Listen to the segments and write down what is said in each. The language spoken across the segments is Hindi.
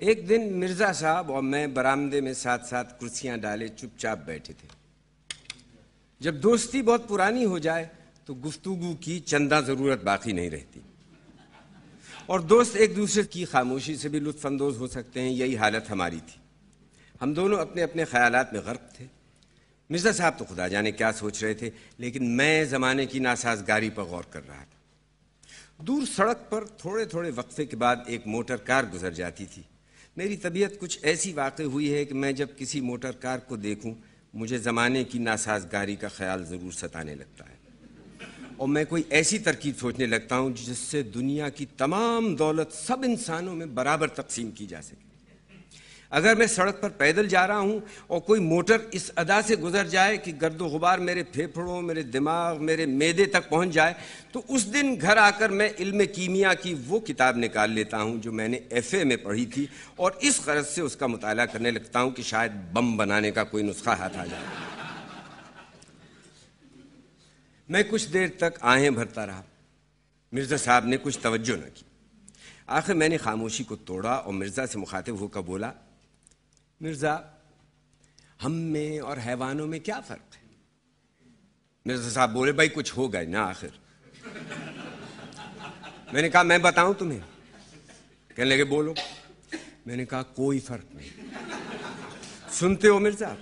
एक दिन मिर्ज़ा साहब और मैं बरामदे में साथ साथ कुर्सियां डाले चुपचाप बैठे थे। जब दोस्ती बहुत पुरानी हो जाए तो गुफ्तगू की चंदा ज़रूरत बाकी नहीं रहती और दोस्त एक दूसरे की खामोशी से भी लुत्फानंदोज हो सकते हैं। यही हालत हमारी थी। हम दोनों अपने अपने ख्यालात में गर्क थे। मिर्ज़ा साहब तो खुदा जाने क्या सोच रहे थे, लेकिन मैं ज़माने की नासाजगारी पर गौर कर रहा था। दूर सड़क पर थोड़े थोड़े वक्फे के बाद एक मोटर कार गुजर जाती थी। मेरी तबीयत कुछ ऐसी वाक़ई हुई है कि मैं जब किसी मोटर कार को देखूं, मुझे ज़माने की नासाजगारी का ख्याल ज़रूर सताने लगता है और मैं कोई ऐसी तरकीब सोचने लगता हूं जिससे दुनिया की तमाम दौलत सब इंसानों में बराबर तकसीम की जा सके। अगर मैं सड़क पर पैदल जा रहा हूं और कोई मोटर इस अदा से गुज़र जाए कि गर्दो गुबार मेरे फेफड़ों, मेरे दिमाग, मेरे मैदे तक पहुंच जाए, तो उस दिन घर आकर मैं इल्म कीमिया की वो किताब निकाल लेता हूं जो मैंने F.A. में पढ़ी थी और इस गरज से उसका मुताला करने लगता हूं कि शायद बम बनाने का कोई नुस्खा हाथ आ जाए। मैं कुछ देर तक आहें भरता रहा। मिर्ज़ा साहब ने कुछ तवज्जो न की। आखिर मैंने खामोशी को तोड़ा और मिर्ज़ा से मुखातिब होकर बोला, मिर्ज़ा, हम में और हैवानों में क्या फ़र्क है? मिर्ज़ा साहब बोले, भाई कुछ हो गए ना आखिर। मैंने कहा, मैं बताऊं तुम्हें? कहने लगे, बोलो। मैंने कहा, कोई फ़र्क नहीं। सुनते हो मिर्ज़ा,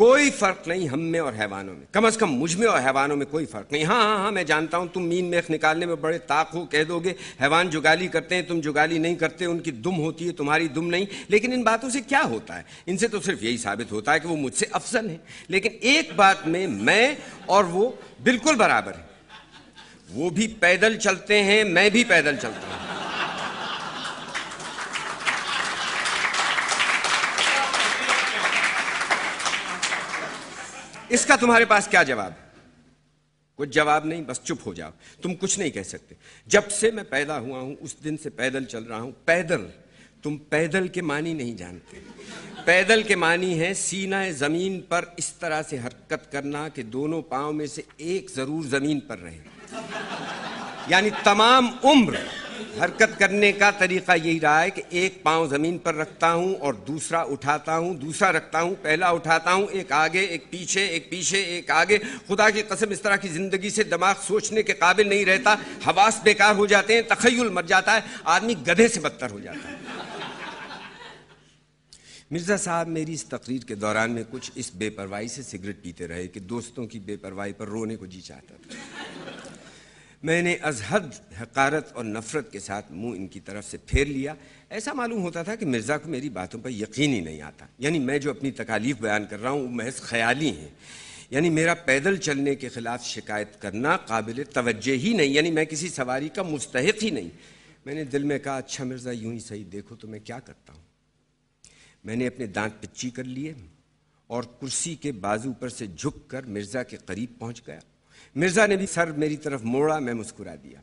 कोई फ़र्क नहीं हम में और हैवानों में, कम से कम मुझ में और हैवानों में कोई फ़र्क नहीं। हाँ हाँ हाँ, मैं जानता हूँ तुम मीन मेख निकालने में बड़े ताक़ हो। कह दोगे हैवान जुगाली करते हैं, तुम जुगाली नहीं करते, उनकी दुम होती है, तुम्हारी दुम नहीं। लेकिन इन बातों से क्या होता है? इनसे तो सिर्फ यही साबित होता है कि वो मुझसे अफजल हैं। लेकिन एक बात में मैं और वो बिल्कुल बराबर हैं। वो भी पैदल चलते हैं, मैं भी पैदल चलता हूँ। इसका तुम्हारे पास क्या जवाब है? कुछ जवाब नहीं, बस चुप हो जाओ, तुम कुछ नहीं कह सकते। जब से मैं पैदा हुआ हूं उस दिन से पैदल चल रहा हूं। पैदल, तुम पैदल के मानी नहीं जानते। पैदल के मानी है सीना ज़मीन पर इस तरह से हरकत करना कि दोनों पाँव में से एक ज़रूर ज़मीन पर रहे। यानी तमाम उम्र हरकत करने का तरीक़ा यही रहा है कि एक पाँव ज़मीन पर रखता हूँ और दूसरा उठाता हूँ, दूसरा रखता हूँ, पहला उठाता हूँ, एक आगे एक पीछे, एक पीछे एक आगे। खुदा की कसम, इस तरह की ज़िंदगी से दिमाग सोचने के काबिल नहीं रहता। हवास बेकार हो जाते हैं, तख़य्युल मर जाता है, आदमी गधे से बदतर हो जाता है। मिर्ज़ा साहब मेरी इस तकरीर के दौरान में कुछ इस बेपरवाही से सिगरेट पीते रहे कि दोस्तों की बेपरवाही पर रोने को जी चाहता था। मैंने अजहद हकारत और नफ़रत के साथ मुंह इनकी तरफ से फेर लिया। ऐसा मालूम होता था कि मिर्ज़ा को मेरी बातों पर यकीन ही नहीं आता। यानी मैं जो अपनी तकालीफ बयान कर रहा हूँ वो महज ख़याली हैं। यानी मेरा पैदल चलने के ख़िलाफ़ शिकायत करना काबिल तवज्जे ही नहीं, यानी मैं किसी सवारी का मुस्तहिक़ ही नहीं। मैंने दिल में कहा, अच्छा मिर्ज़ा यूँ ही सही, देखो तो मैं क्या करता हूँ। मैंने अपने दांत पिच्ची कर लिए और कुर्सी के बाजू पर से झुक कर मिर्ज़ा के करीब पहुँच गया। मिर्ज़ा ने भी सर मेरी तरफ मोड़ा, मैं मुस्कुरा दिया।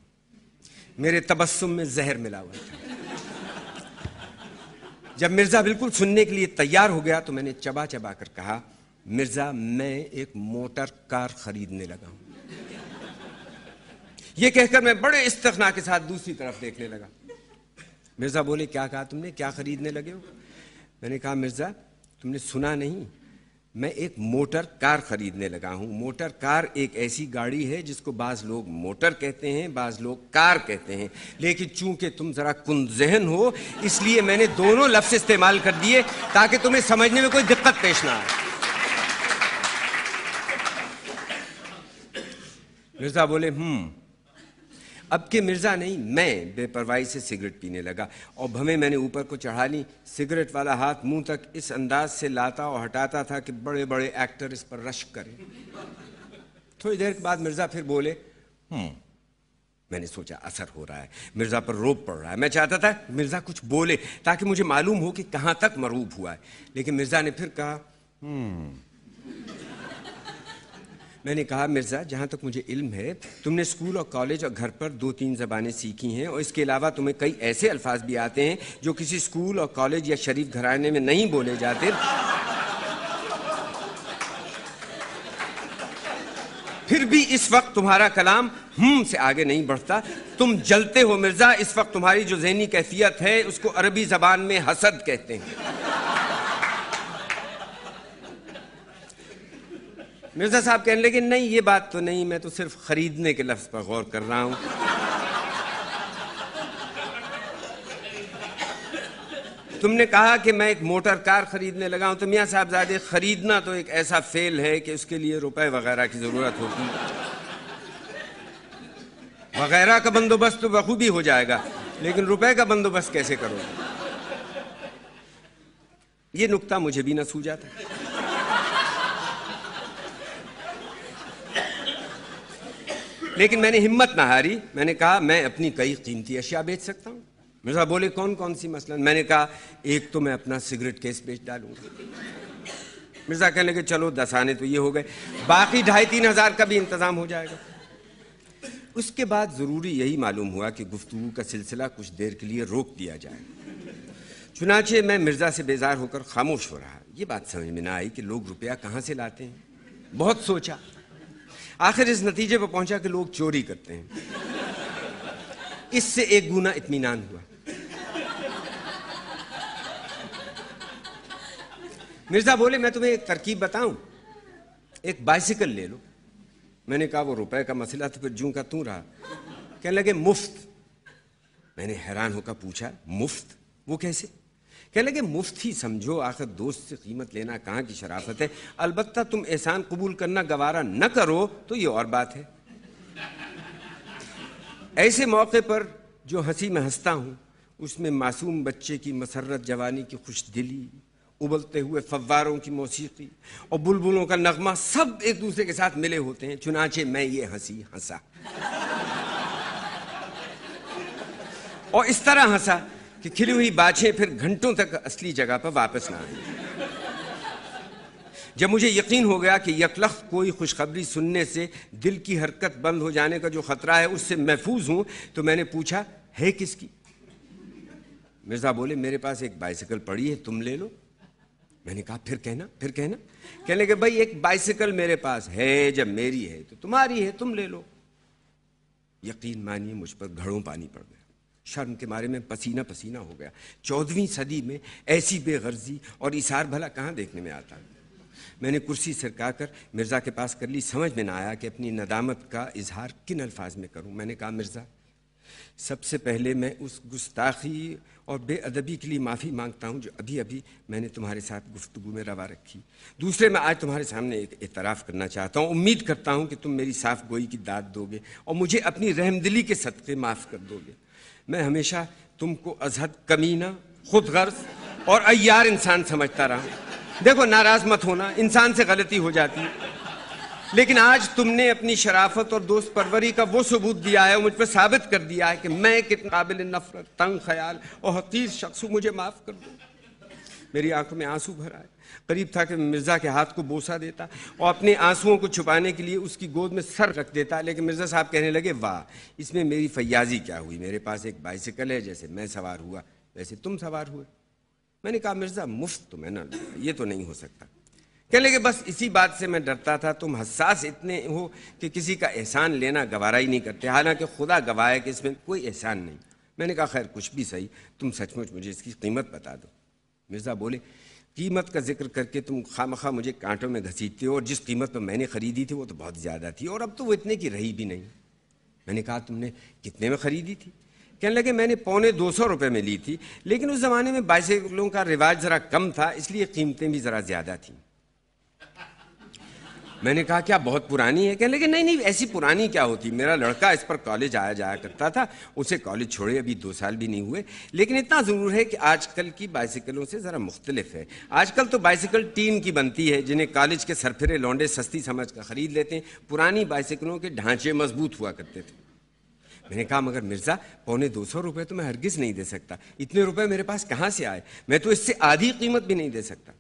मेरे तबस्सुम में जहर मिला हुआ था। जब मिर्ज़ा बिल्कुल सुनने के लिए तैयार हो गया तो मैंने चबा चबा कर कहा, मिर्ज़ा मैं एक मोटर कार खरीदने लगा हूं। यह कहकर मैं बड़े इस्तिग़ना के साथ दूसरी तरफ देखने लगा। मिर्ज़ा बोले, क्या कहा तुमने, क्या खरीदने लगे हो? मैंने कहा, मिर्ज़ा तुमने सुना नहीं, मैं एक मोटर कार खरीदने लगा हूँ। मोटर कार एक ऐसी गाड़ी है जिसको बाज़ लोग मोटर कहते हैं, बाज़ लोग कार कहते हैं, लेकिन चूंकि तुम ज़रा कुंजहन हो इसलिए मैंने दोनों लफ्ज़ इस्तेमाल कर दिए ताकि तुम्हें समझने में कोई दिक्कत पेश ना आए। मिर्ज़ा बोले, अब के मिर्ज़ा नहीं मैं बेपरवाही से सिगरेट पीने लगा और भवें मैंने ऊपर को चढ़ा ली। सिगरेट वाला हाथ मुंह तक इस अंदाज से लाता और हटाता था कि बड़े बड़े एक्टर इस पर रश्क करें। थोड़ी देर के बाद मिर्ज़ा फिर बोले, मैंने सोचा असर हो रहा है, मिर्ज़ा पर रोब पड़ रहा है। मैं चाहता था मिर्ज़ा कुछ बोले ताकि मुझे मालूम हो कि कहाँ तक मरूब हुआ है, लेकिन मिर्ज़ा ने फिर कहा मैंने कहा, मिर्ज़ा जहाँ तक मुझे इल्म है तुमने स्कूल और कॉलेज और घर पर 2-3 ज़बानें सीखी हैं और इसके अलावा तुम्हें कई ऐसे अल्फाज भी आते हैं जो किसी स्कूल और कॉलेज या शरीफ घराने में नहीं बोले जाते। फिर भी इस वक्त तुम्हारा कलाम हम से आगे नहीं बढ़ता। तुम जलते हो मिर्ज़ा, इस वक्त तुम्हारी जो ज़हनी कैफियत है उसको अरबी ज़बान में हसद कहते हैं। मिर्ज़ा साहब कहने लगे नहीं ये बात तो नहीं, मैं तो सिर्फ खरीदने के लफ्ज़ पर गौर कर रहा हूँ। तुमने कहा कि मैं एक मोटर कार खरीदने लगा हूं, तो मियाँ साहबजादे खरीदना तो एक ऐसा फेल है कि उसके लिए रुपए वगैरह की जरूरत होगी, वगैरह का बंदोबस्त तो बखूबी हो जाएगा लेकिन रुपए का बंदोबस्त कैसे करोगे। ये नुक्ता मुझे भी ना सूझा था। लेकिन मैंने हिम्मत ना हारी, मैंने कहा मैं अपनी कई कीमती अशिया बेच सकता हूँ। मिर्ज़ा बोले कौन कौन सी मसलन। मैंने कहा एक तो मैं अपना सिगरेट केस बेच डालूंगा। मिर्ज़ा कहने लगे चलो 10 आने तो ये हो गए, बाकी 2500-3000 का भी इंतज़ाम हो जाएगा। उसके बाद ज़रूरी यही मालूम हुआ कि गुफ्तगू का सिलसिला कुछ देर के लिए रोक दिया जाए। चुनाचे मैं मिर्ज़ा से बेजार होकर खामोश हो रहा। ये बात समझ में ना आई कि लोग रुपया कहाँ से लाते हैं। बहुत सोचा, आखिर इस नतीजे पर पहुँचा कि लोग चोरी करते हैं। इससे एक गुना इत्मीनान हुआ। मिर्ज़ा बोले मैं तुम्हें एक तरकीब बताऊं, एक बाइसिकल ले लो। मैंने कहा वो रुपए का मसला तो फिर जूं का तूं रहा। कहने लगे मुफ्त। मैंने हैरान होकर पूछा मुफ्त वो कैसे। कहने लगे मुफ्त ही समझो, आखिर दोस्त से कीमत लेना कहाँ की शराफत है। अलबत्ता तुम एहसान कबूल करना गवारा न करो तो ये और बात है। ऐसे मौके पर जो हंसी में हंसता हूँ उसमें मासूम बच्चे की मसरत जवानी की खुशदिली, उबलते हुए फव्वारों की मौसीकी और बुलबुलों का नगमा सब एक दूसरे के साथ मिले होते हैं। चुनाचे मैं ये हंसी हंसा और इस तरह हंसा कि खिली हुई बाछें फिर घंटों तक असली जगह पर वापस ना आई। जब मुझे यकीन हो गया कि यकलख कोई खुशखबरी सुनने से दिल की हरकत बंद हो जाने का जो ख़तरा है उससे महफूज हूँ, तो मैंने पूछा है किसकी। मिर्ज़ा बोले मेरे पास एक बाइसिकल पड़ी है तुम ले लो। मैंने कहा फिर कहना फिर कहना। कहने लगे भाई एक बाइसिकल मेरे पास है, जब मेरी है तो तुम्हारी है, तुम ले लो। यकीन मानिए मुझ पर घड़ों पानी पड़ गया, शर्म के मारे में पसीना पसीना हो गया। 14वीं सदी में ऐसी बेगर्जी और इशार भला कहाँ देखने में आता। मैंने कुर्सी सरका कर मिर्ज़ा के पास कर ली। समझ में ना आया कि अपनी नदामत का इजहार किन अल्फाज में करूं। मैंने कहा मिर्ज़ा सबसे पहले मैं उस गुस्ताखी और बेअदबी के लिए माफ़ी मांगता हूं जो अभी अभी मैंने तुम्हारे साथ गुफ्तगू में रवा रखी। दूसरे मैं आज तुम्हारे सामने एक एतराफ़ करना चाहता हूं, उम्मीद करता हूं कि तुम मेरी साफ गोई की दाद दोगे और मुझे अपनी रहमदिली के सदक़े माफ़ कर दोगे। मैं हमेशा तुमको अजहद, कमीना, खुद गर्ज और अय्यार इंसान समझता रहा। देखो नाराज मत होना, इंसान से गलती हो जाती है, लेकिन आज तुमने अपनी शराफत और दोस्त परवरी का वो सबूत दिया है, मुझ पर साबित कर दिया है कि मैं कितना काबिल नफरत, तंग ख्याल और हकीर शख्स हूँ, मुझे माफ़ कर दो। मेरी आंखों में आंसू भर आए। करीब था कि मिर्ज़ा के हाथ को बोसा देता और अपने आंसुओं को छुपाने के लिए उसकी गोद में सर रख देता, लेकिन मिर्ज़ा साहब कहने लगे वाह इसमें मेरी फयाजी क्या हुई, मेरे पास एक बाइसिकल है, जैसे मैं सवार हुआ वैसे तुम सवार हुए। मैंने कहा मिर्ज़ा मुफ्त तो मैं ना लूँगा, ये तो नहीं हो सकता। कहने लगे बस इसी बात से मैं डरता था, तुम हसास इतने हो कि किसी का एहसान लेना गवारा ही नहीं करते, हालांकि खुदा गवाह है कि इसमें कोई एहसान नहीं। मैंने कहा खैर कुछ भी सही, तुम सचमुच मुझे इसकी कीमत बता दो। मिर्ज़ा बोले कीमत का जिक्र करके तुम खामखा मुझे कांटों में घसीटते हो, और जिस कीमत पर मैंने ख़रीदी थी वो तो बहुत ज़्यादा थी और अब तो वो इतने की रही भी नहीं। मैंने कहा तुमने कितने में ख़रीदी थी। कहने लगे मैंने 225 रुपये में ली थी, लेकिन उस ज़माने में बाइसिकलों का रिवाज ज़रा कम था इसलिए कीमतें भी ज़रा ज़्यादा थीं। मैंने कहा क्या बहुत पुरानी है। कहने लगे नहीं नहीं ऐसी पुरानी क्या होती, मेरा लड़का इस पर कॉलेज आया जाया करता था, उसे कॉलेज छोड़े अभी 2 साल भी नहीं हुए, लेकिन इतना ज़रूर है कि आजकल की बाइसिकलों से ज़रा मुख्तलिफ है। आजकल तो बाइसिकल टीन की बनती है जिन्हें कॉलेज के सरफिरे लौंडे सस्ती समझ कर ख़रीद लेते हैं, पुरानी बाइसिकलों के ढांचे मजबूत हुआ करते थे। मैंने कहा मगर मिर्ज़ा 225 रुपये तो मैं हरगिज़ नहीं दे सकता, इतने रुपए मेरे पास कहाँ से आए, मैं तो इससे आधी कीमत भी नहीं दे सकता।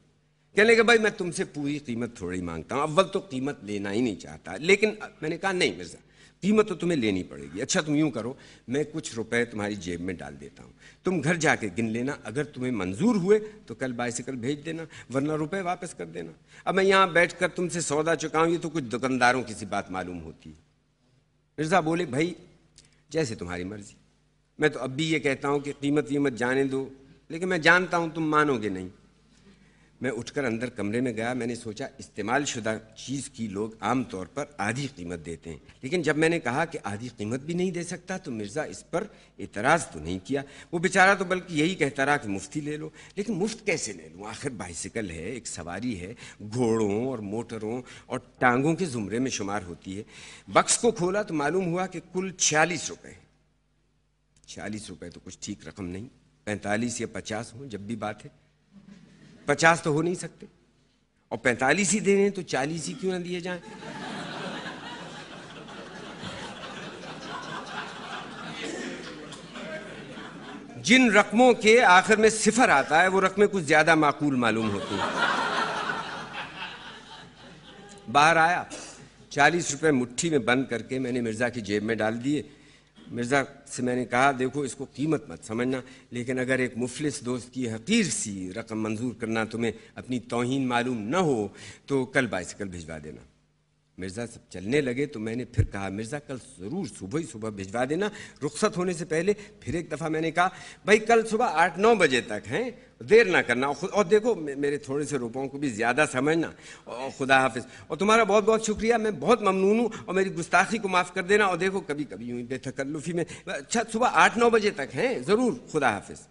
कहने लगे भाई मैं तुमसे पूरी कीमत थोड़ी मांगता हूँ, अव्वल तो कीमत लेना ही नहीं चाहता, लेकिन मैंने कहा नहीं मिर्ज़ा कीमत तो तुम्हें लेनी पड़ेगी। अच्छा तुम यूं करो, मैं कुछ रुपए तुम्हारी जेब में डाल देता हूँ, तुम घर जाके गिन लेना, अगर तुम्हें मंजूर हुए तो कल बाइसिकल भेज देना, वरना रुपए वापस कर देना। अब मैं यहाँ बैठकर तुमसे सौदा चुकाऊँ, ये तो कुछ दुकानदारों की सी बात मालूम होती है। मिर्ज़ा बोले, भाई जैसे तुम्हारी मर्जी, मैं तो अब भी ये कहता हूँ कि कीमत वीमत जाने दो, लेकिन मैं जानता हूँ तुम मानोगे नहीं। मैं उठकर अंदर कमरे में गया, मैंने सोचा इस्तेमाल शुदा चीज़ की लोग आम तौर पर आधी कीमत देते हैं, लेकिन जब मैंने कहा कि आधी कीमत भी नहीं दे सकता तो मिर्ज़ा इस पर एतराज़ तो नहीं किया। वो बेचारा तो बल्कि यही कहता रहा कि मुफ्ती ले लो, लेकिन मुफ्त कैसे ले लूँ, आखिर बाइसिकल है, एक सवारी है, घोड़ों और मोटरों और टांगों के ज़ुमरे में शुमार होती है। बक्स को खोला तो मालूम हुआ कि कुल 46 रुपये। 46 रुपये तो कुछ ठीक रकम नहीं, 45 या 50 हों जब भी बात है, 50 तो हो नहीं सकते, और 45 ही देने तो 40 ही क्यों ना दिए जाएं। जिन रकमों के आखिर में सिफर आता है वो रकमें कुछ ज्यादा माकूल मालूम होती हैं। बाहर आया, 40 रुपए मुट्ठी में बंद करके मैंने मिर्ज़ा की जेब में डाल दिए। मिर्ज़ा से मैंने कहा, देखो इसको कीमत मत समझना, लेकिन अगर एक मुफलिस दोस्त की हकीर सी रकम मंजूर करना तुम्हें अपनी तौहीन मालूम न हो तो कल बाइसिकल भिजवा देना। मिर्ज़ा सब चलने लगे तो मैंने फिर कहा, मिर्ज़ा कल ज़रूर सुबह ही सुबह भिजवा देना, रुखसत होने से पहले। फिर एक दफ़ा मैंने कहा, भाई कल सुबह 8-9 बजे तक हैं, देर ना करना, और देखो मेरे थोड़े से रुपयों को भी ज़्यादा समझना, और खुदा हाफिज़, और तुम्हारा बहुत बहुत शुक्रिया, मैं बहुत ममनून हूँ, और मेरी गुस्ताखी को माफ़ कर देना, और देखो कभी कभी यूँ बेतकल्लुफ़ी में। अच्छा सुबह 8-9 बजे तक हैं, ज़रूर, खुदा हाफिज़।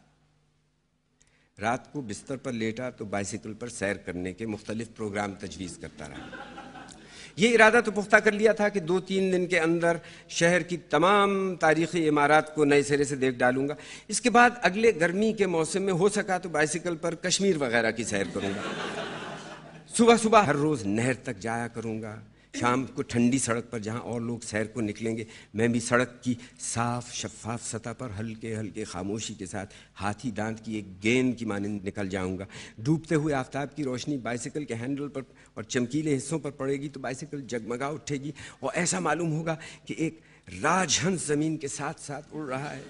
रात को बिस्तर पर लेटा तो बाइसिकल पर सैर करने के मुख्तलिफ प्रोग्राम तजवीज़ करता रहा। ये इरादा तो पुख्ता कर लिया था कि 2-3 दिन के अंदर शहर की तमाम तारीख़ी इमारत को नए सिरे से देख डालूंगा। इसके बाद अगले गर्मी के मौसम में हो सका तो बाइसिकल पर कश्मीर वगैरह की सैर करूंगा। सुबह सुबह हर रोज़ नहर तक जाया करूंगा, शाम को ठंडी सड़क पर जहाँ और लोग सैर को निकलेंगे मैं भी सड़क की साफ शफाफ सतह पर हल्के हल्के खामोशी के साथ हाथी दांत की एक गेंद की मानिंद निकल जाऊँगा। डूबते हुए आफ्ताब की रोशनी बाइसिकल के हैंडल पर और चमकीले हिस्सों पर पड़ेगी तो बाइसिकल जगमगा उठेगी, और ऐसा मालूम होगा कि एक राजहंस ज़मीन के साथ साथ उड़ रहा है।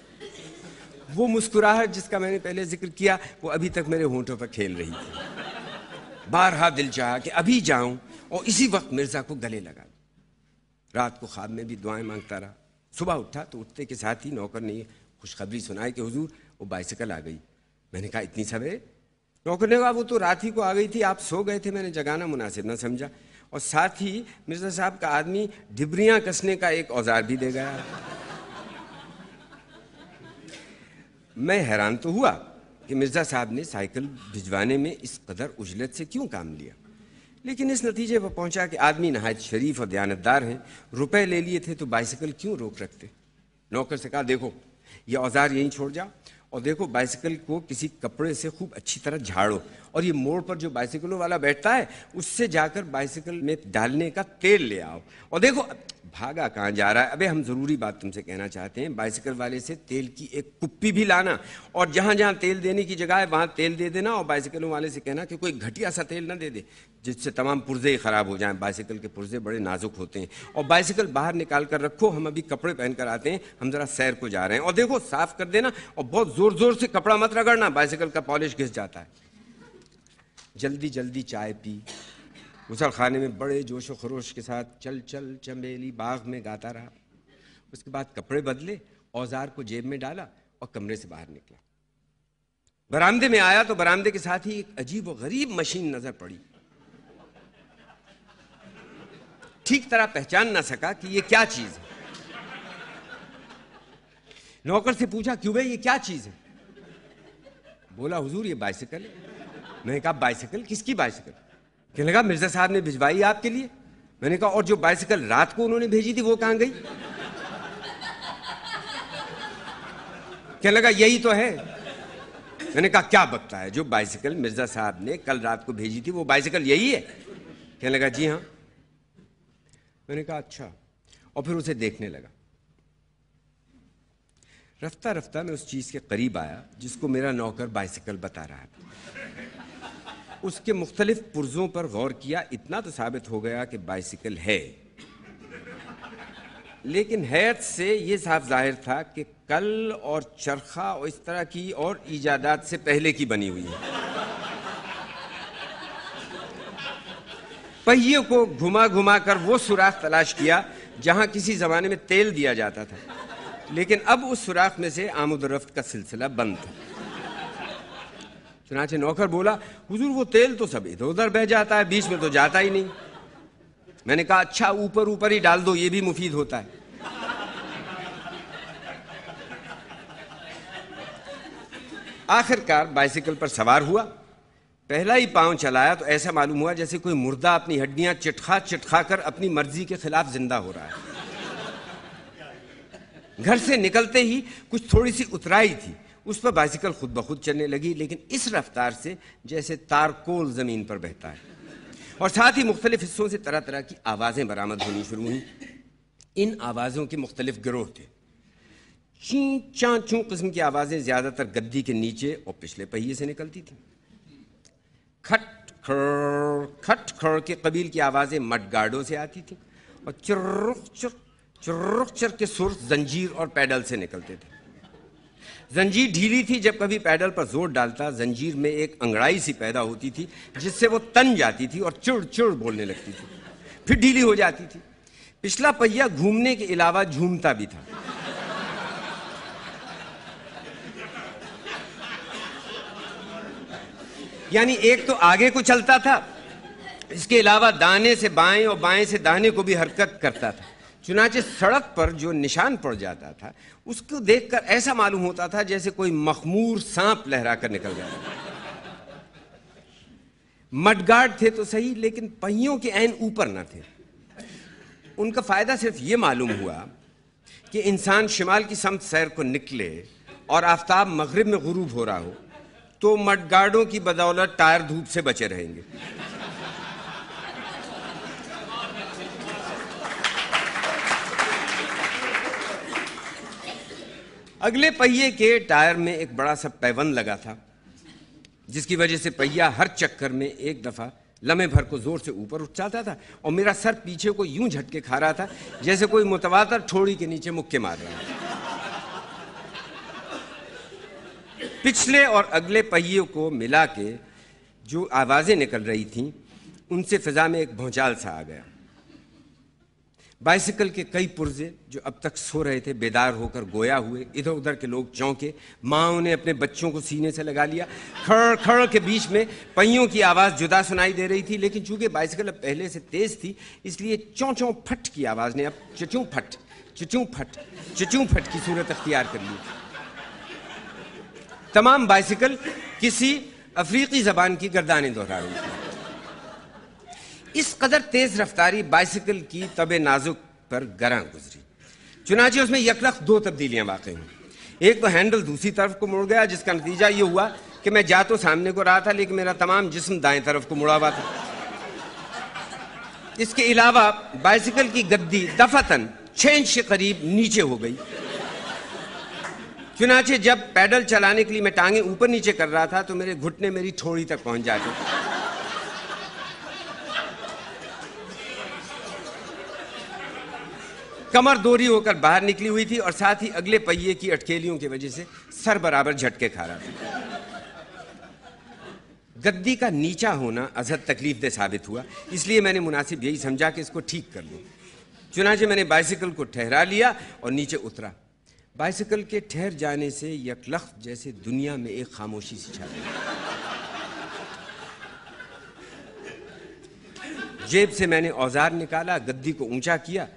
वो मुस्कुराहट जिसका मैंने पहले जिक्र किया वो अभी तक मेरे होंठों पर खेल रही थी। बारहा दिल चाहा कि अभी जाऊँ और इसी वक्त मिर्ज़ा को गले लगा दी। रात को ख्वाब में भी दुआएं मांगता रहा। सुबह उठा तो उठते के साथ ही नौकर ने खुशखबरी सुनाई कि हुजूर वो बाइसिकल आ गई। मैंने कहा, इतनी सवेरे? नौकर ने कहा, वो तो रात ही को आ गई थी, आप सो गए थे, मैंने जगाना मुनासिब ना समझा, और साथ ही मिर्ज़ा साहब का आदमी डिबरियाँ कसने का एक औजार भी दे गया। मैं हैरान तो हुआ कि मिर्ज़ा साहब ने साइकिल भिजवाने में इस कदर उजलत से क्यों काम लिया, लेकिन इस नतीजे पर पहुंचा कि आदमी नहायत शरीफ और दयानतदार हैं, रुपए ले लिए थे तो बाइसिकल क्यों रोक रखते। नौकर से कहा, देखो ये औजार यहीं छोड़ जाओ, और देखो बाइसिकल को किसी कपड़े से खूब अच्छी तरह झाड़ो, और ये मोड़ पर जो बाइसिकलों वाला बैठता है उससे जाकर बाइसिकल में डालने का तेल ले आओ, और देखो भागा कहाँ जा रहा है। अबे हम ज़रूरी बात तुमसे कहना चाहते हैं, बाइसिकल वाले से तेल की एक कुप्पी भी लाना, और जहाँ जहाँ तेल देने की जगह है वहाँ तेल दे देना, और बाइसिकलों वाले से कहना कि कोई घटिया सा तेल ना दे दे जिससे तमाम पुर्जे ही ख़राब हो जाएं, बाइसिकल के पुर्जे बड़े नाजुक होते हैं, और बाइसिकल बाहर निकाल कर रखो, हम अभी कपड़े पहन कर आते हैं, हम ज़रा सैर को जा रहे हैं, और देखो साफ़ कर देना, और बहुत ज़ोर ज़ोर से कपड़ा मत रगड़ना, बाइसिकल का पॉलिश घिस जाता है। जल्दी जल्दी चाय पी, गुसलखाने में बड़े जोश व खरोश के साथ चल चल चमेली बाग में गाता रहा। उसके बाद कपड़े बदले, औजार को जेब में डाला और कमरे से बाहर निकला। बरामदे में आया तो बरामदे के साथ ही एक अजीब और गरीब मशीन नजर पड़ी। ठीक तरह पहचान ना सका कि ये क्या चीज है। नौकर से पूछा, क्यों भाई ये क्या चीज है? बोला, हुजूर ये बाइसिकल है। मैंने कहा, बाइसिकल? किसकी बाइसिकल? कहने लगा, मिर्ज़ा साहब ने भिजवाई आपके लिए। मैंने कहा, और जो बाइसिकल रात को उन्होंने भेजी थी वो कहाँ गई? कहने लगा, यही तो है। मैंने कहा, क्या बकता है, जो बाइसिकल मिर्ज़ा साहब ने कल रात को भेजी थी वो बाइसिकल यही है? कहने लगा, जी हाँ। मैंने कहा, अच्छा। और फिर उसे देखने लगा। रफ्ता रफ्ता मैं उस चीज़ के करीब आया जिसको मेरा नौकर बाइसिकल बता रहा है। उसके मुख्तलिफ पुर्जों पर गौर किया, इतना तो साबित हो गया कि बाइसिकल है, लेकिन हैत से ये साफ जाहिर था कि कल और चरखा और इस तरह की और ईजादात से पहले की बनी हुई है। पहिए को घुमा घुमा कर वो सुराख तलाश किया जहां किसी जमाने में तेल दिया जाता था, लेकिन अब उस सुराख में से आमद-ओ-रफ्त का सिलसिला बंद था। चुनाचे नौकर बोला, हुजूर वो तेल तो सब इधर उधर बह जाता है, बीच में तो जाता ही नहीं। मैंने कहा अच्छा ऊपर ऊपर ही डाल दो, ये भी मुफीद होता है। आखिरकार बाइसिकल पर सवार हुआ, पहला ही पांव चलाया तो ऐसा मालूम हुआ जैसे कोई मुर्दा अपनी हड्डियां चिटखा चिटखा कर अपनी मर्जी के खिलाफ जिंदा हो रहा है। घर से निकलते ही कुछ थोड़ी सी उतराई थी, उस पर बाइसिकल खुद ब खुद चलने लगी, लेकिन इस रफ्तार से जैसे तारकोल ज़मीन पर बहता है। और साथ ही मुख्तलिफ हिस्सों से तरह तरह की आवाज़ें बरामद होनी शुरू हुई। इन आवाज़ों के मुख्तलिफ गिरोह थे। चीं चाँ चूँ किस्म की आवाज़ें ज़्यादातर गद्दी के नीचे और पिछले पहिए से निकलती थीं। खट खड़ के कबील की आवाज़ें मडगार्डों से आती थीं और चुर्रुक चर के सुर जंजीर और पैडल से निकलते थे। जंजीर ढीली थी, जब कभी पैडल पर जोर डालता जंजीर में एक अंगड़ाई सी पैदा होती थी जिससे वो तन जाती थी और चिड़ चिड़ बोलने लगती थी, फिर ढीली हो जाती थी। पिछला पहिया घूमने के अलावा झूमता भी था। यानी एक तो आगे को चलता था, इसके अलावा दाने से बाएं और बाएं से दाने को भी हरकत करता था। चुनाचे सड़क पर जो निशान पड़ जाता था उसको देखकर ऐसा मालूम होता था जैसे कोई मखमूर सांप लहरा कर निकल गया। मडगार्ड थे तो सही, लेकिन पहियों के ऐन ऊपर न थे। उनका फायदा सिर्फ ये मालूम हुआ कि इंसान शिमाल की समत सैर को निकले और आफताब मगरिब में गुरूब हो रहा हो तो मडगार्डों की बदौलत टायर धूप से बचे रहेंगे। अगले पहिए के टायर में एक बड़ा सा पैबंद लगा था जिसकी वजह से पहिया हर चक्कर में एक दफ़ा लम्हे भर को ज़ोर से ऊपर उठ जाता था और मेरा सर पीछे को यूं झटके खा रहा था जैसे कोई मुतवातर ठोड़ी के नीचे मुक्के मार रहा है। पिछले और अगले पहियों को मिला के जो आवाज़ें निकल रही थीं उनसे फ़िज़ा में एक भौचाल सा आ गया। बाइसिकल के कई पुर्जे जो अब तक सो रहे थे बेदार होकर गोया हुए। इधर उधर के लोग चौंके, माँओं ने अपने बच्चों को सीने से लगा लिया। खड़ खड़ के बीच में पहियों की आवाज़ जुदा सुनाई दे रही थी, लेकिन चूंकि बाइसिकल अब पहले से तेज़ थी इसलिए चौं चौं फट की आवाज़ ने अब चचूं फट की सूरत अख्तियार कर ली। तमाम बाइसिकल किसी अफ्रीकी ज़बान की गर्दानें दोहरा रही थी। इस कदर तेज रफ्तारी बाइसिकल की तबे नाजुक पर गरां गुजरी। चुनाचे उसमें यकलख दो तब्दीलियां वाकई हुई। एक तो हैंडल दूसरी तरफ को मुड़ गया, जिसका नतीजा ये हुआ कि मैं जा तो सामने को रहा था लेकिन मेरा तमाम जिस्म दाएं तरफ को मुड़ा हुआ था। इसके अलावा बाइसिकल की गद्दी दफातन 6 इंच के करीब नीचे हो गई। चुनाचे जब पैडल चलाने के लिए मैं टांगे ऊपर नीचे कर रहा था तो मेरे घुटने मेरी ठोड़ी तक पहुंच जाते। कमर दोरी होकर बाहर निकली हुई थी और साथ ही अगले पहिए की अटकेलियों की वजह से सर बराबर झटके खा रहा था। गद्दी का नीचा होना अजहद तकलीफदेह साबित हुआ, इसलिए मैंने मुनासिब यही समझा कि इसको ठीक कर लूँ। चुनाचे मैंने बाइसिकल को ठहरा लिया और नीचे उतरा। बाइसिकल के ठहर जाने से यकलख जैसे दुनिया में एक खामोशी सी छा गई। जेब से मैंने औजार निकाला, गद्दी को ऊंचा किया,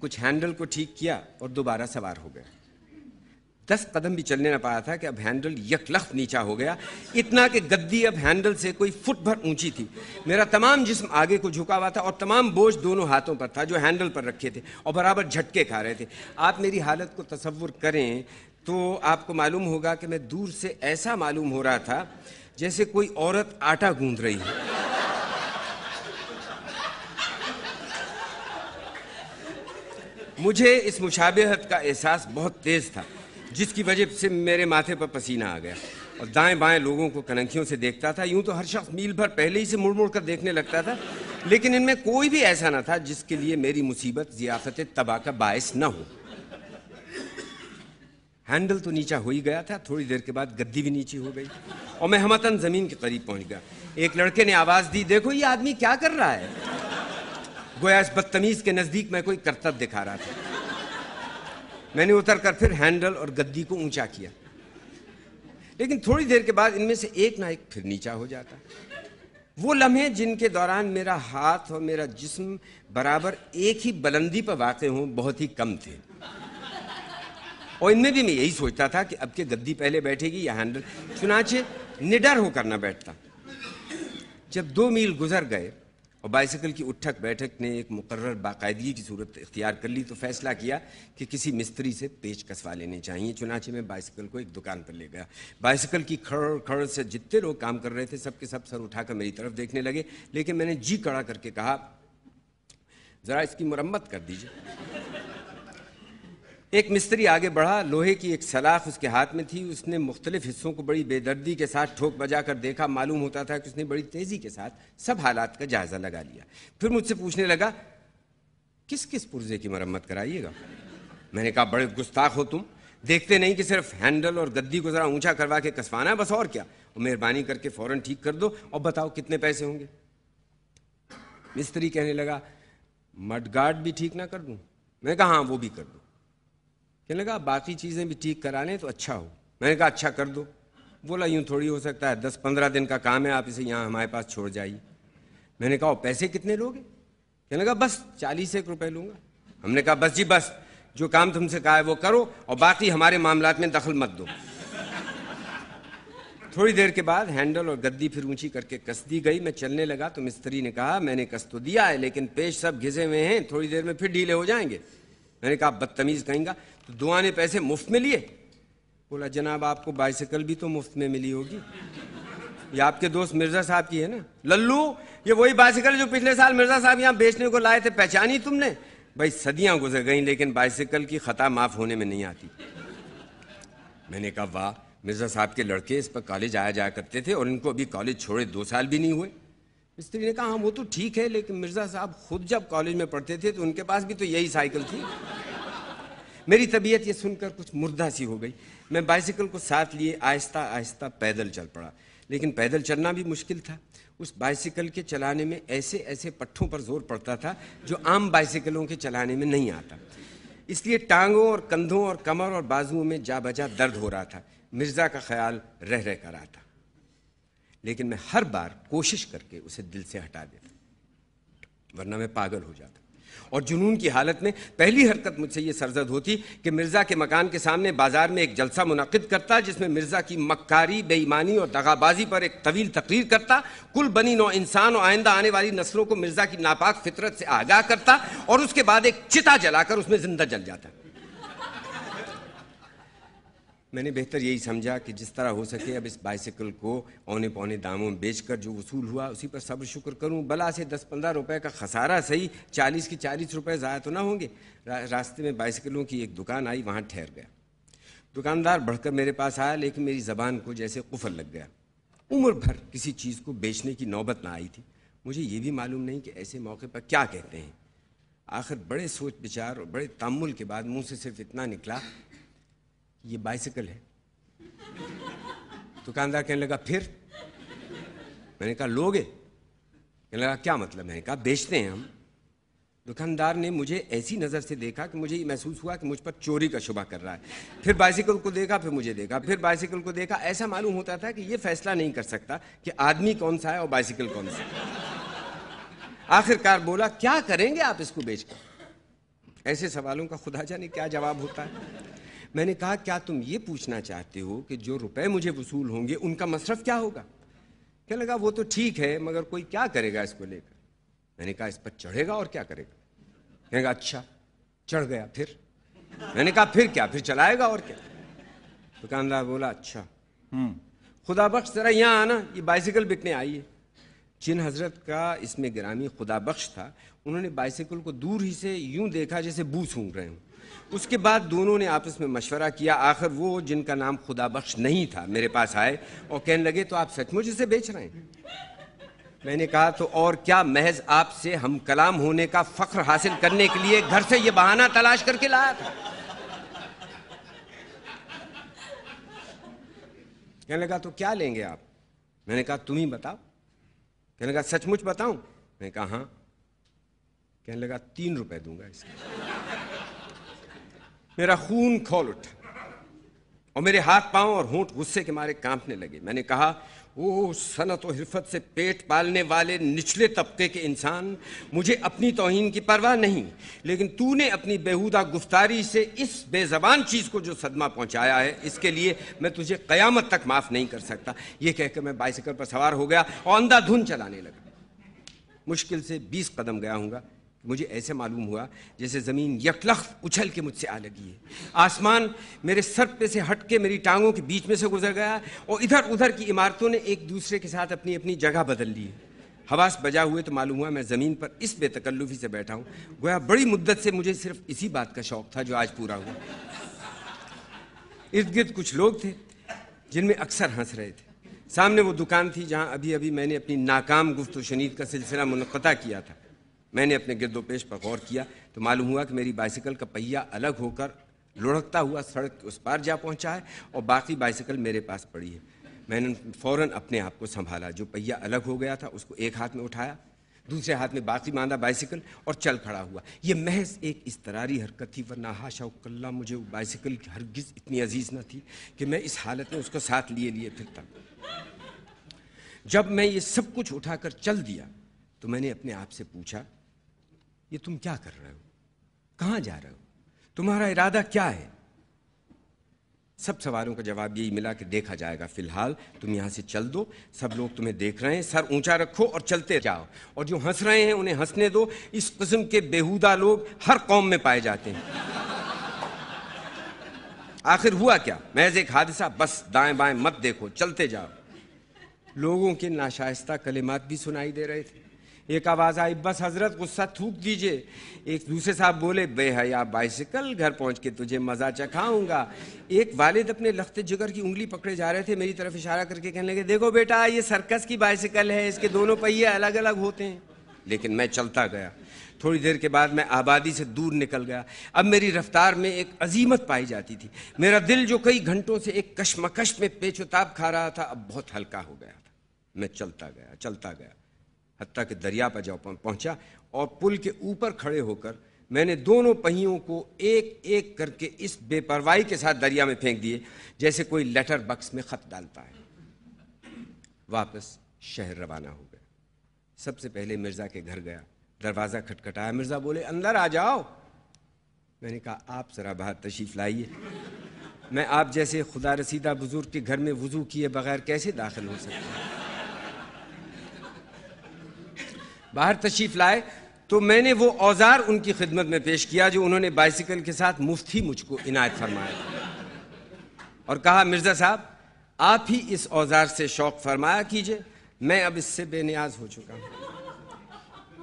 कुछ हैंडल को ठीक किया और दोबारा सवार हो गया। 10 कदम भी चलने ना पाया था कि अब हैंडल यकलख नीचा हो गया, इतना कि गद्दी अब हैंडल से कोई फुट भर ऊंची थी। मेरा तमाम जिस्म आगे को झुका हुआ था और तमाम बोझ दोनों हाथों पर था जो हैंडल पर रखे थे और बराबर झटके खा रहे थे। आप मेरी हालत को तसव्वुर करें तो आपको मालूम होगा कि मैं दूर से ऐसा मालूम हो रहा था जैसे कोई औरत आटा गूंद रही है। मुझे इस मुशाबहत का एहसास बहुत तेज़ था जिसकी वजह से मेरे माथे पर पसीना आ गया और दाएं बाएं लोगों को कनखियों से देखता था। यूँ तो हर शख्स मील भर पहले ही से मुड़ मुड़ कर देखने लगता था, लेकिन इनमें कोई भी ऐसा ना था जिसके लिए मेरी मुसीबत जियाफत तबाह का बायस ना हो। हैंडल तो नीचा हो ही गया था, थोड़ी देर के बाद गद्दी भी नीची हो गई और मैं हमतन जमीन के करीब पहुंच गया। एक लड़के ने आवाज दी, देखो ये आदमी क्या कर रहा है। गोया इस बदतमीज के नजदीक मैं कोई करतब दिखा रहा था। मैंने उतरकर फिर हैंडल और गद्दी को ऊंचा किया, लेकिन थोड़ी देर के बाद इनमें से एक ना एक फिर नीचा हो जाता। वो लम्हे जिनके दौरान मेरा हाथ और मेरा जिस्म बराबर एक ही बुलंदी पर वाक़े हों बहुत ही कम थे, और इनमें भी मैं यही सोचता था कि अब के गद्दी पहले बैठेगी या हैंडल। चुनाचे निडर होकर ना बैठता। जब 2 मील गुजर गए और बाइसिकल की उठक बैठक ने एक मुकर्रर बाकायदगी की सूरत इख्तियार कर ली, तो फैसला किया कि किसी मिस्त्री से पेच कसवा लेने चाहिए। चुनाचे मैं बाइसिकल को एक दुकान पर ले गया। बाइसिकल की खड़ खड़ से जितने लोग काम कर रहे थे सब के सब सर उठाकर मेरी तरफ देखने लगे, लेकिन मैंने जी कड़ा करके कहा, ज़रा इसकी मुरम्मत कर दीजिए। एक मिस्त्री आगे बढ़ा, लोहे की एक सलाख उसके हाथ में थी। उसने मुख्तलिफ हिस्सों को बड़ी बेदर्दी के साथ ठोक बजा कर देखा। मालूम होता था कि उसने बड़ी तेज़ी के साथ सब हालात का जायज़ा लगा लिया। फिर मुझसे पूछने लगा, किस किस पुर्जे की मरम्मत कराइएगा। मैंने कहा, बड़े गुस्ताख हो तुम, देखते नहीं कि सिर्फ हैंडल और गद्दी को ज़रा ऊँचा करवा के कसवाना है, बस और क्या, और मेहरबानी करके फ़ौरन ठीक कर दो, और बताओ कितने पैसे होंगे। मिस्त्री कहने लगा, मडगार्ड भी ठीक ना कर दूँ। मैंने कहा, हाँ वो भी कर दूँ। कहने लगा, बाकी चीज़ें भी ठीक करा लें तो अच्छा हो। मैंने कहा, अच्छा कर दो। बोला, यूँ थोड़ी हो सकता है, 10-15 दिन का काम है, आप इसे यहाँ हमारे पास छोड़ जाइए। मैंने कहा, पैसे कितने लोगे। कहने लगा, बस 40 रुपये लूँगा। हमने कहा, बस जी बस, जो काम तुमसे कहा है वो करो और बाकी हमारे मामलात में दखल मत दो। थोड़ी देर के बाद हैंडल और गद्दी फिर ऊँची करके कस दी गई। मैं चलने लगा तो मिस्त्री ने कहा, मैंने कस तो दिया है लेकिन पेश सब घिसे हुए हैं, थोड़ी देर में फिर ढीले हो जाएंगे। मैंने कहा, बदतमीज़ कहेंगा तो दुआ ने पैसे मुफ्त में लिए। बोला, जनाब आपको बाइसिकल भी तो मुफ्त में मिली होगी, ये आपके दोस्त मिर्ज़ा साहब की है ना। लल्लू, ये वही बाइसिकल जो पिछले साल मिर्ज़ा साहब यहाँ बेचने को लाए थे, पहचानी तुमने। भाई सदियाँ गुजर गईं लेकिन बाइसिकल की ख़ता माफ़ होने में नहीं आती। मैंने कहा, वाह, मिर्ज़ा साहब के लड़के इस पर कॉलेज आया जाया करते थे और इनको अभी कॉलेज छोड़े 2 साल भी नहीं हुए। मिस्त्री ने कहा, हाँ वो तो ठीक है, लेकिन मिर्ज़ा साहब खुद जब कॉलेज में पढ़ते थे तो उनके पास भी तो यही साइकिल थी। मेरी तबीयत ये सुनकर कुछ मुर्दा सी हो गई। मैं बाइसिकल को साथ लिए आहिस्ता आहिस्ता पैदल चल पड़ा, लेकिन पैदल चलना भी मुश्किल था। उस बाइसिकल के चलाने में ऐसे ऐसे पट्ठों पर जोर पड़ता था जो आम बाइसिकलों के चलाने में नहीं आता, इसलिए टांगों और कंधों और कमर और बाजुओं में जा बजा दर्द हो रहा था। मिर्ज़ा का ख्याल रह रह कर आता, लेकिन मैं हर बार कोशिश करके उसे दिल से हटा देता, वरना मैं पागल हो जाता। और जुनून की हालत में पहली हरकत मुझसे ये सरजद होती कि मिर्ज़ा के मकान के सामने बाजार में एक जलसा मुनक़िद करता, जिसमें मिर्ज़ा की मक्कारी, बेईमानी और दगाबाजी पर एक तवील तकरीर करता, कुल बनी नौ इंसान और आइंदा आने वाली नस्लों को मिर्ज़ा की नापाक फितरत से आगाह करता, और उसके बाद एक चिता जलाकर उसमें जिंदा जल जाता। मैंने बेहतर यही समझा कि जिस तरह हो सके अब इस बाइसिकल को औने पौने दामों में बेचकर जो वसूल हुआ उसी पर सब्र शुक्र करूं। बला से 10-15 रुपए का खसारा सही, 40 के 40 रुपए ज़ाया तो ना होंगे। रास्ते में बाइसिकलों की एक दुकान आई, वहां ठहर गया। दुकानदार बढ़कर मेरे पास आया, लेकिन मेरी ज़बान को जैसे कुफर लग गया। उम्र भर किसी चीज़ को बेचने की नौबत ना आई थी। मुझे ये भी मालूम नहीं कि ऐसे मौके पर क्या कहते हैं। आखिर बड़े सोच विचार और बड़े तामुल के बाद मुँह से सिर्फ इतना निकला, ये बाइसिकल है। दुकानदार कहने लगा, फिर। मैंने कहा, लोगे। कहने लगा, क्या मतलब। मैंने कहा, बेचते हैं हम। दुकानदार ने मुझे ऐसी नज़र से देखा कि मुझे ये महसूस हुआ कि मुझ पर चोरी का शुबा कर रहा है। फिर बाइसिकल को देखा, फिर मुझे देखा, फिर बाइसिकल को देखा। ऐसा मालूम होता था कि ये फैसला नहीं कर सकता कि आदमी कौन सा है और बाइसिकल कौन सा है। आखिरकार बोला, क्या करेंगे आप इसको बेचकर। ऐसे सवालों का खुदा जाने क्या जवाब होता है। मैंने कहा, क्या तुम ये पूछना चाहते हो कि जो रुपए मुझे वसूल होंगे उनका मसरफ़ क्या होगा। क्या लगा, वो तो ठीक है मगर कोई क्या करेगा इसको लेकर। मैंने कहा, इस पर चढ़ेगा और क्या करेगा। मैंने कहा, अच्छा चढ़ गया, फिर। मैंने कहा, फिर क्या, फिर चलाएगा और क्या। दुकानदार बोला, अच्छा खुदा बख्श जरा यहाँ आना, ये बाइसिकल बिकने आई है। जिन हजरत का इसमें गिरामी खुदा बख्श था, उन्होंने बाइसिकल को दूर ही से यूँ देखा जैसे बू सूंघ रहे हों। उसके बाद दोनों ने आपस में मशवरा किया। आखिर वो जिनका नाम खुदा बख्श नहीं था मेरे पास आए और कहने लगे, तो आप सचमुच इसे बेच रहे हैं। मैंने कहा तो और क्या, महज आपसे हम कलाम होने का फख्र हासिल करने के लिए घर से ये बहाना तलाश करके लाया था। कहने लगा तो क्या लेंगे आप? मैंने कहा तुम ही बताओ। कहने लगा सचमुच बताऊं? मैंने कहा हाँ। कहने लगा 3 रुपए दूंगा इसके। मेरा खून खौल उठा और मेरे हाथ पांव और होंठ गुस्से के मारे कांपने लगे। मैंने कहा ओह सनत और हिरफत से पेट पालने वाले निचले तबके के इंसान, मुझे अपनी तौहीन की परवाह नहीं, लेकिन तूने अपनी बेहुदा गुफ्तारी से इस बेजबान चीज़ को जो सदमा पहुंचाया है, इसके लिए मैं तुझे क़यामत तक माफ़ नहीं कर सकता। ये कहकर मैं बाइसिकल पर सवार हो गया और अंधाधुन चलाने लगा। मुश्किल से 20 कदम गया हूँगा, मुझे ऐसे मालूम हुआ जैसे ज़मीन यकलख उछल के मुझसे आ लगी है। आसमान मेरे सर पे से हट के मेरी टांगों के बीच में से गुजर गया और इधर उधर की इमारतों ने एक दूसरे के साथ अपनी अपनी जगह बदल ली। हवास बजा हुए तो मालूम हुआ मैं ज़मीन पर इस बेतकल्लुफ़ी से बैठा हूँ, गोया बड़ी मुद्दत से मुझे सिर्फ इसी बात का शौक़ था जो आज पूरा हुआ। इर्द गिर्द कुछ लोग थे जिनमें अक्सर हंस रहे थे। सामने वो दुकान थी जहाँ अभी अभी मैंने अपनी नाकाम गुफ्त व शनीद का सिलसिला मुनक़्ता किया था। मैंने अपने गिरदोपेश पर गौर किया तो मालूम हुआ कि मेरी बाइसिकल का पहिया अलग होकर लुढ़कता हुआ सड़क उस पार जा पहुंचा है और बाकी बाइसिकल मेरे पास पड़ी है। मैंने फ़ौरन अपने आप को संभाला, जो पहिया अलग हो गया था उसको एक हाथ में उठाया, दूसरे हाथ में बाकी बांधा बाइसिकल और चल खड़ा हुआ। ये महज एक इस्तरारी हरकत थी, वरना हाशा वकल्ला मुझे वो बाइसिकल हरगिज़ इतनी अजीज़ न थी कि मैं इस हालत में उसको साथ लिए फिरता। जब मैं ये सब कुछ उठा कर चल दिया तो मैंने अपने आप से पूछा, ये तुम क्या कर रहे हो? कहाँ जा रहे हो? तुम्हारा इरादा क्या है? सब सवालों का जवाब यही मिला कि देखा जाएगा, फिलहाल तुम यहाँ से चल दो, सब लोग तुम्हें देख रहे हैं, सर ऊंचा रखो और चलते जाओ, और जो हंस रहे हैं उन्हें हंसने दो। इस किस्म के बेहुदा लोग हर कौम में पाए जाते हैं। आखिर हुआ क्या? महज एक हादसा, बस दाएं बाएं मत देखो, चलते जाओ। लोगों के नाशाइस्ता कलिमात भी सुनाई दे रहे थे। एक आवाज़ आई, बस हजरत गुस्सा थूक दीजिए। एक दूसरे साहब बोले, बेहया बाइसिकल, घर पहुंच के तुझे मज़ा चखाऊंगा। एक वालिद अपने लखते जिगर की उंगली पकड़े जा रहे थे, मेरी तरफ इशारा करके कहने लगे, देखो बेटा ये सर्कस की बाइसिकल है, इसके दोनों पहिए अलग अलग होते हैं। लेकिन मैं चलता गया। थोड़ी देर के बाद मैं आबादी से दूर निकल गया। अब मेरी रफ्तार में एक अजीमत पाई जाती थी। मेरा दिल जो कई घंटों से एक कशमकश में पेचोताब खा रहा था, अब बहुत हल्का हो गया था। मैं चलता गया चलता गया, हत्ता के दरिया पर जा पहुंचा और पुल के ऊपर खड़े होकर मैंने दोनों पहियों को एक एक करके इस बेपरवाही के साथ दरिया में फेंक दिए जैसे कोई लेटर बक्स में खत डालता है। वापस शहर रवाना हो गया। सबसे पहले मिर्ज़ा के घर गया, दरवाज़ा खटखटाया। मिर्ज़ा बोले, अंदर आ जाओ। मैंने कहा, आप जरा बाहर तशरीफ़ लाइए, मैं आप जैसे खुदा रसीदा बुजुर्ग के घर में वुज़ू किए बगैर कैसे दाखिल हो सकता हूँ। बाहर तशरीफ़ लाए तो मैंने वो औजार उनकी खिदमत में पेश किया जो उन्होंने बाइसिकल के साथ मुफ्त ही मुझको इनायत फरमाया, और कहा, मिर्ज़ा साहब आप ही इस औजार से शौक़ फरमाया कीजिए, मैं अब इससे बेनियाज हो चुका हूँ।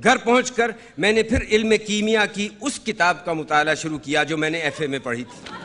घर पहुँच कर मैंने फिर इल्म कीमिया की उस किताब का मुताला शुरू किया जो मैंने F.A. में पढ़ी थी।